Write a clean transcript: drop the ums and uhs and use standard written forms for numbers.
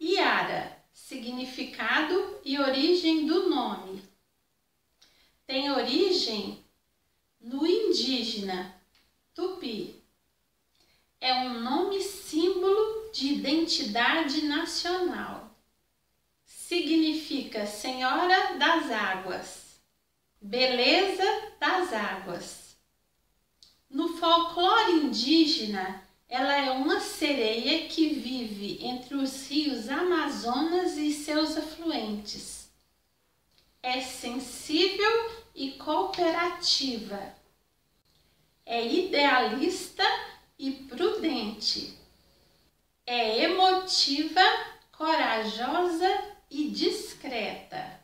Yara, significado e origem do nome. Tem origem no indígena Tupi. É um nome símbolo de identidade nacional. Significa Senhora das Águas, Beleza das Águas. No folclore indígena, ela é uma sereia que vive entre os rios Amazonas e seus afluentes. É sensível e cooperativa. É idealista e prudente. É emotiva, corajosa e discreta.